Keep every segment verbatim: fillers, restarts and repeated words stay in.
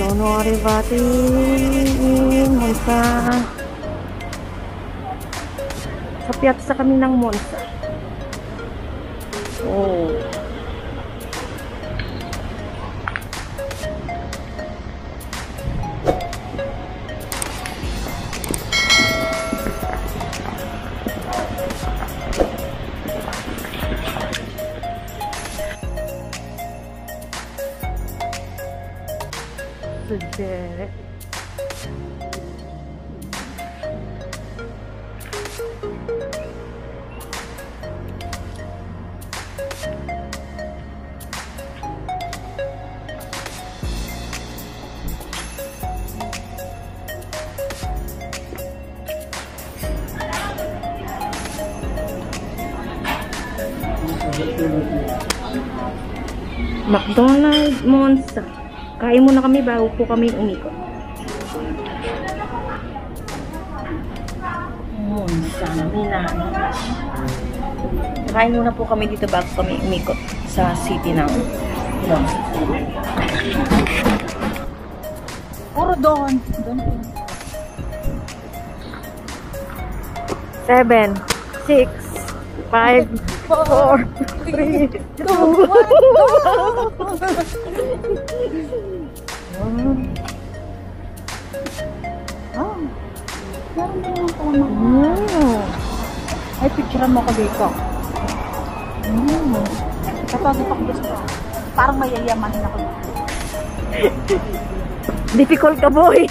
Sono arrivati in Monza. Sa piazza kami ng Monza. Oh. Sedere. McDonald's Monza. Kain muna kami bago po kami umikot. Monza, Minami. Kain muna po kami dito bago kami umikot sa city ng Monza. Puro doon. Seven, six, five, four, three, two, one. Oh. Oh. Ay, picturean mo ko dito. Mm. Kapag itong gusto, parang mayayamanin ako. Difficult ka, boy.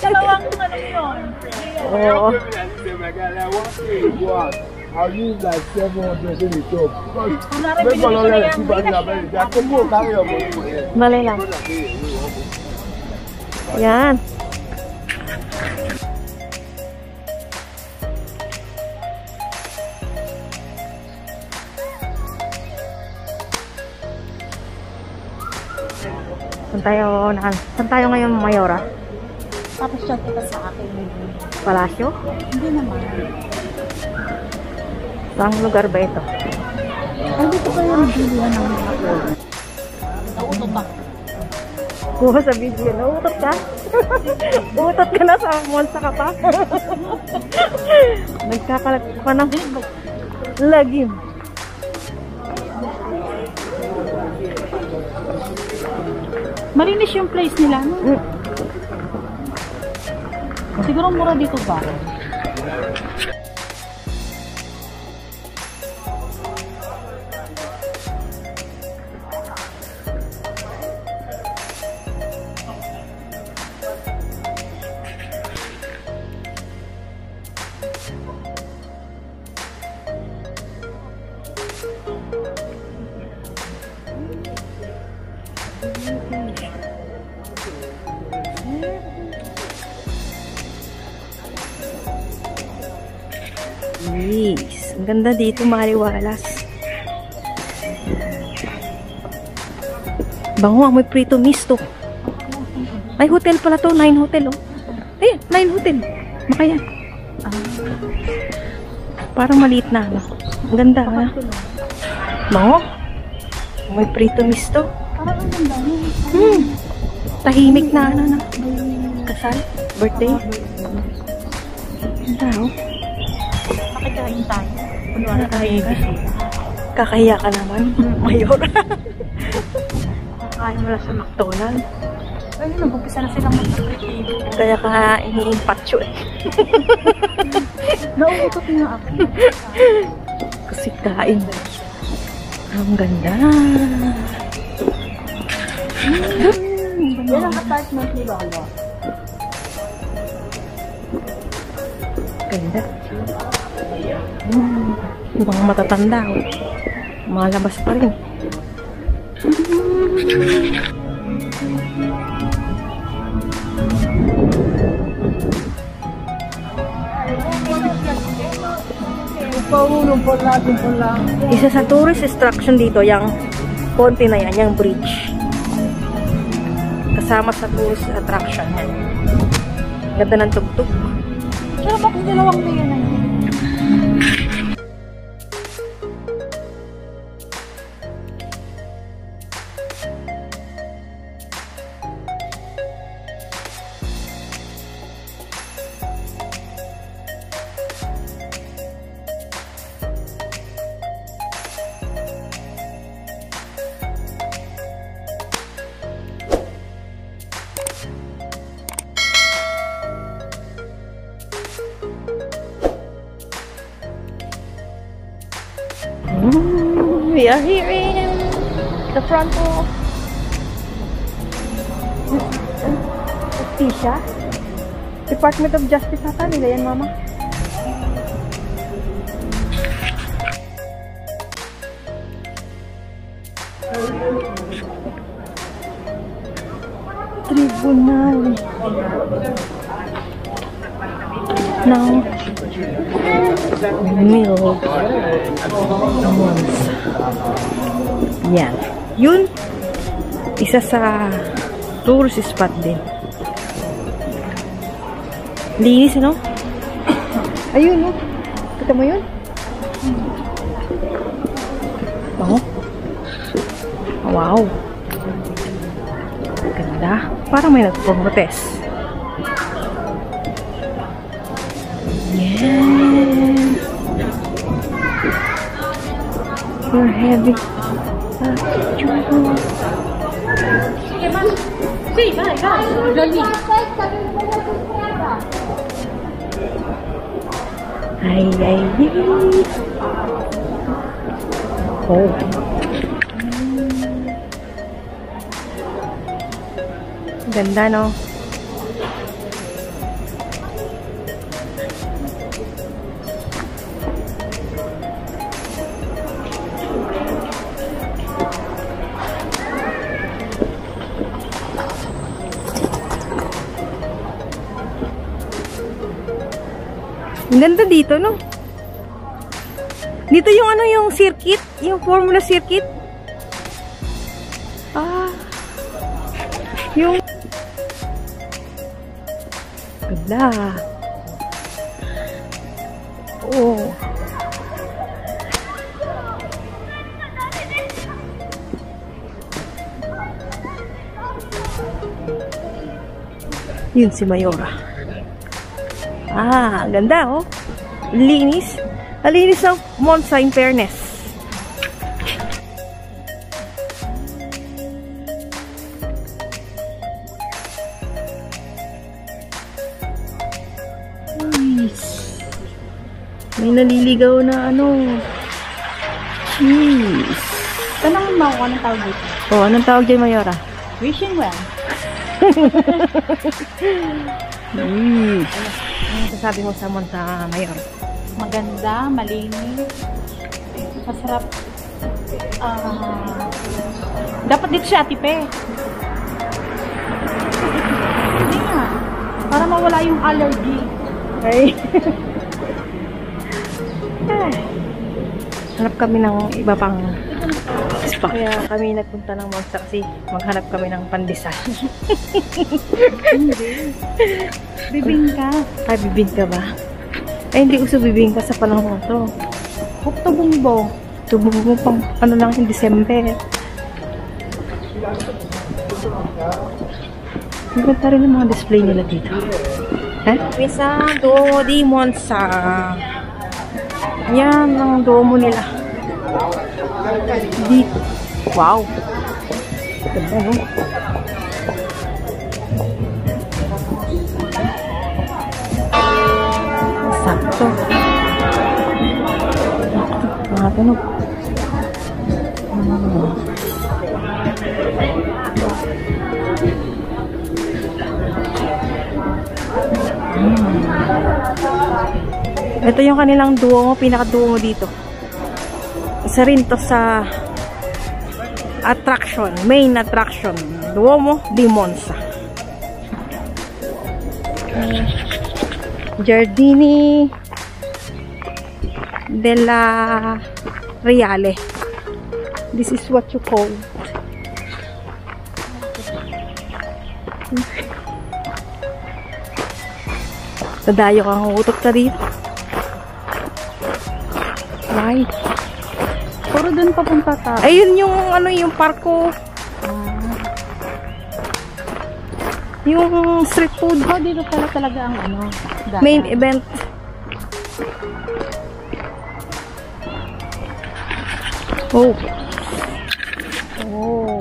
Dalawang ano yun. Oo. I'll use like seven hundred in the top. Because people don't like people in America. They are coming to carry your money. Malay lang. Yan. Saan tayo, nakan? Saan tayo ngayon, Mayora? Tapos siya kita sa akin. Palasyo? Hindi naman. Saan lugar ba ito? Ay, dito kayo nagbilihan ng mga ko. Nautot ba? Oo, sa video. Nautot ka? Utot ka na sa Monza ka pa? Nagkakalat ka ng lagim. Malinis yung place nila, no? Mm. Siguro mura dito ba? Yes, ang ganda dito, maliwalas. Bango, amoy prito misto. Ay, hotel pala to, nine hotel oh. Ay, nine hotel. Makaya. Ah. Parang maliit na ano. Ang ganda ha. Bango. Amoy prito misto. Parang ang ganda. Hmm. Tahimik na ano na. Kasal, birthday. Ang ganda oh. Kakain tayo. Kunwari tayo. Kakahiya ka naman, Mayor. Kakain mo lang sa McDonald's. Ay, nag-umpisa na silang mag-prito. Kaya ka iniimpatyo eh. Nauutot na ako. Kasi kain. Ang ganda. Yan ang apartment ni Lolo. Ganda. Hmm, ibang matatanda oh. Malabas pa rin. Isa sa tourist attraction dito yang konti na yan, yung bridge. Kasama sa tourist attraction yan. Ganda ng tugtog. Pero bakit dalawang mayan na yun? We are here in the front of Justicia. Department of Justice ata nila yan, mama. Tribunal ng Mills. Yan. Yun, isa sa tourist spot din. Linis, ano? Ayun, no? Kita mo yun? Bango. Wow. Ganda. Parang may nagprotest. Yeah. You're heavy. Sì, vai, vai. Da lì. Ai, ai, ai. Oh. Ganda, no? Ganda dito, no? Dito yung ano, yung circuit, yung formula circuit. Ah. Yung ganda. Oh. Yun si Mayora. Ah, ganda, oh. Linis. Linis ng Mont Sainte-Phènes. May naliligaw na ano. Cheese. Tanong mo kung anong tawag dito. Oo, oh, anong tawag dyan, Mayora? Wishing well. Cheese. Ano sasabi mo sa Monta, Mayora? Maganda, malinis. Masarap. Uh, dapat dito siya, tipe. Hindi nga. Para mawala yung allergy. Ay. Hanap kami ng iba pang spa. Kaya kami nagpunta ng Monza kasi maghanap kami ng pandesal. Bibingka. Ay, bibingka ba? Ay, hindi uso bibingka sa panahon ito. Huwag tubumbo. Tubumbo pang ano lang yung December. Magpunta rin yung mga display nila dito. Eh? Misa Duomo di Monza. Yan ang domo nila. Di. Wow. Ganda, no? Sakto. Sakto. Mga tunog. Hmm. Hmm. Ito yung kanilang duomo, pinaka-duomo dito. Isa rin to sa attraction, main attraction. Duomo di Monza. Giardini della Reale. This is what you call. Nadayo kang utok na dito. Ay. Puro doon papunta tayo. Ayun yung ano yung parko. Ah. Yung street food. Oh, dito pala talaga ang ano. Data. Main event. Oh. Oh.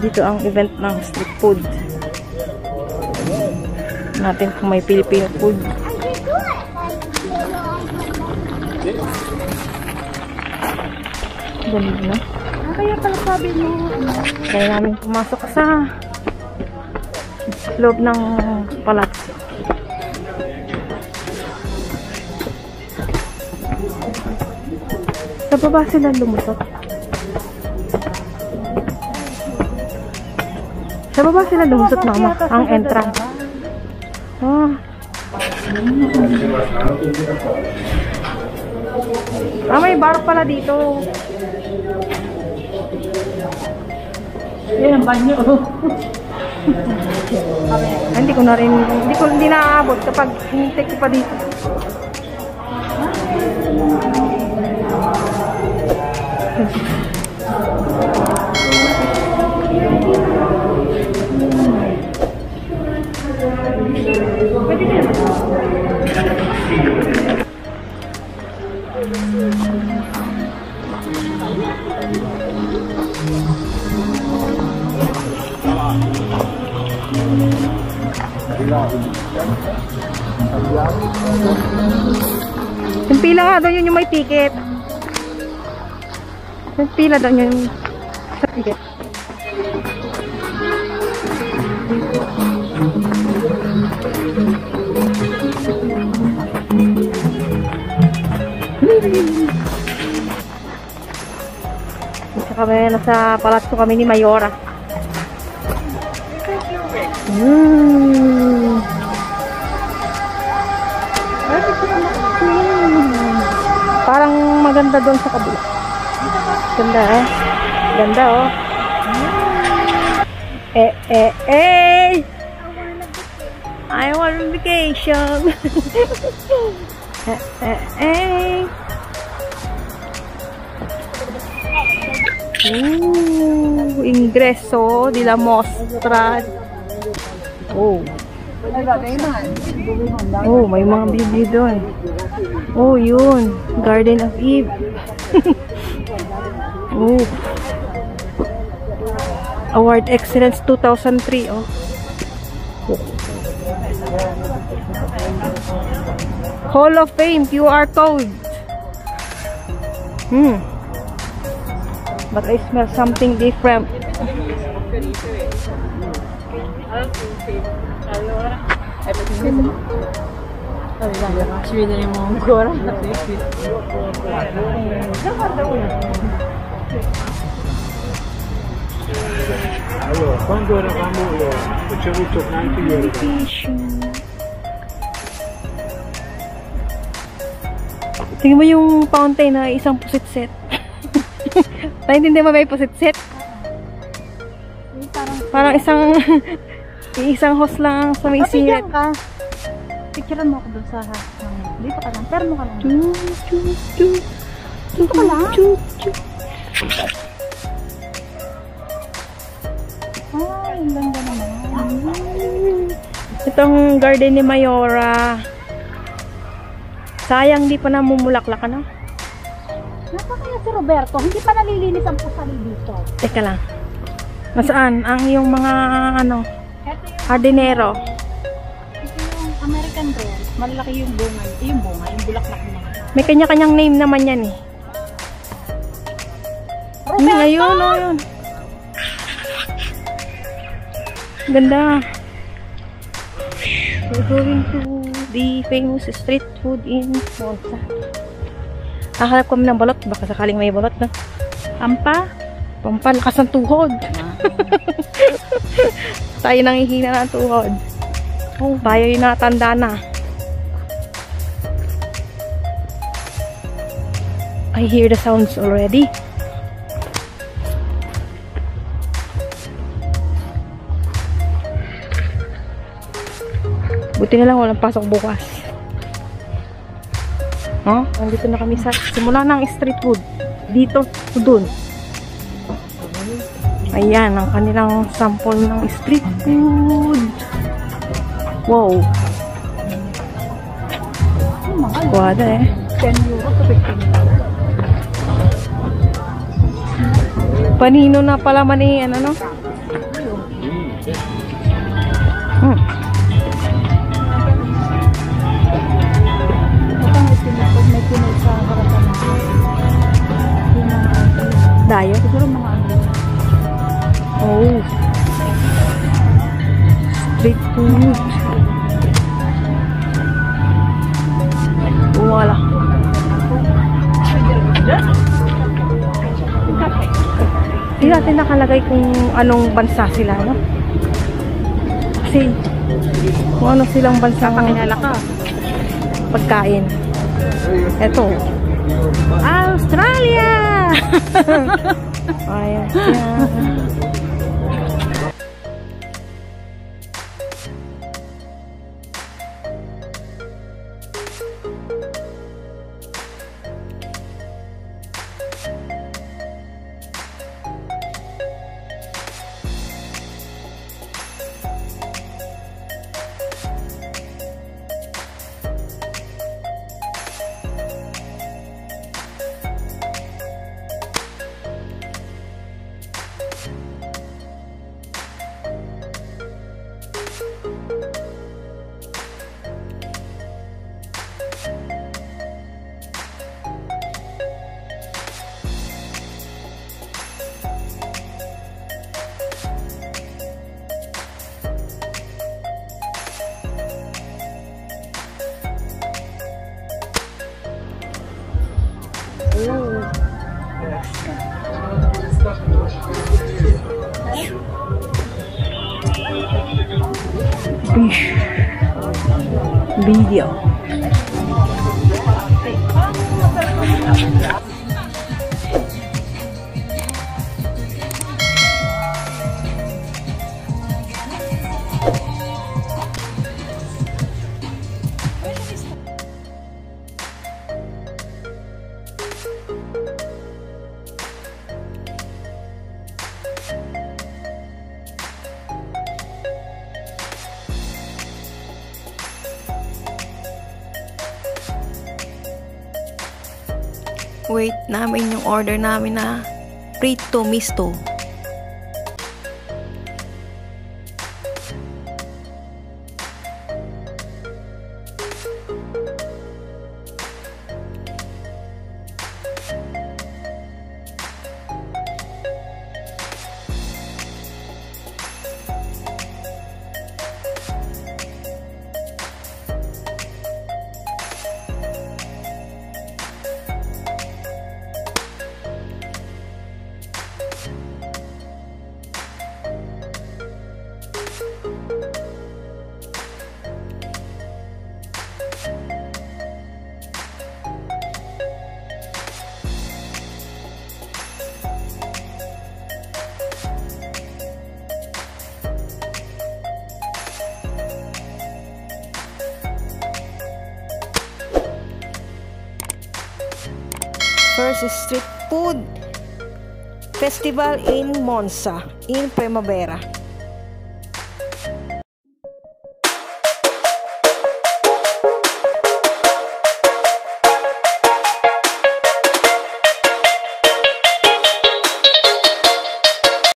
Dito ang event ng street food. Natin kung may Filipino food. Ganun na. Ah, kaya pala sabi mo. Kaya namin pumasok sa loob ng palazzo. Sa baba sila lumusot. Sa baba sila lumusot, mama. Ang entrance. Oh. Ah, may bar pala dito. Yan ang banyo. Hindi ko na rin, hindi ko hindi naaabot kapag hinintay ko pa dito. Yung pila nga doon, yun yung may ticket. Yung pila doon, yun yung sa ticket. Kami, nasa palatso kami ni Mayora. Mm. Parang maganda doon sa kabila. Ganda eh. Ganda oh. Eh eh eh. I want a vacation. eh eh eh. Uh, ingreso di la mostra. Oh. Oh, may mga bibli doon. Oh, yun. Garden of Eve. Oh. Award Excellence two thousand three. Oh. Hall of Fame Q R code. Hmm. But I smell something different. Allora, quando eravamo ho ricevuto anche ieri. Tingnan mo yung fountain na isang pusit-set. Naintindi mo ba yung pusit-set? Parang isang isang host lang sa may isirit. Papigyan ka. Picturean mo ako doon sa house. Dito ka lang. Pero mo ka lang. Dito ka lang. Ay, ang ganda naman. Itong garden ni Mayora. Sayang, di pa namumulaklak ka na. Napakaya si Roberto. Hindi pa nalilinis ang pusali dito. Teka lang. Masaan ang yung mga ano? Jardinero. Ito yung American Rose. Malaki yung bunga. Ito yung bunga. Yung bulaklak na. May kanya-kanyang name naman yan eh. Roberto! Ayun, ayun. Ganda. We're going to the famous street food in Monza. Hahanap kami ng balot. Baka sakaling may balot na. Ampa. Pampalakas ng tuhod. Tayo nangihina na ang tuhod. Oh, tayo yung natanda na. I hear the sounds already. Buti na lang walang pasok bukas. Huh? Nandito na kami sa simula ng street food. Dito, doon. Ayan, ang kanilang sample ng street food. Wow. Kuwada eh. Panino na pala maniyan, ano? Hmm. Ito ang itinapag na kinay sa tayo? Siguro mga ano. Oh. Street food. Wala. Hindi natin nakalagay kung anong bansa sila, no? Kasi kung ano silang bansa ang inalaka. Pagkain. Eto. Australia! Ayan siya. Video. Wait namin yung order namin na prito misto. First street food festival in Monza in Primavera.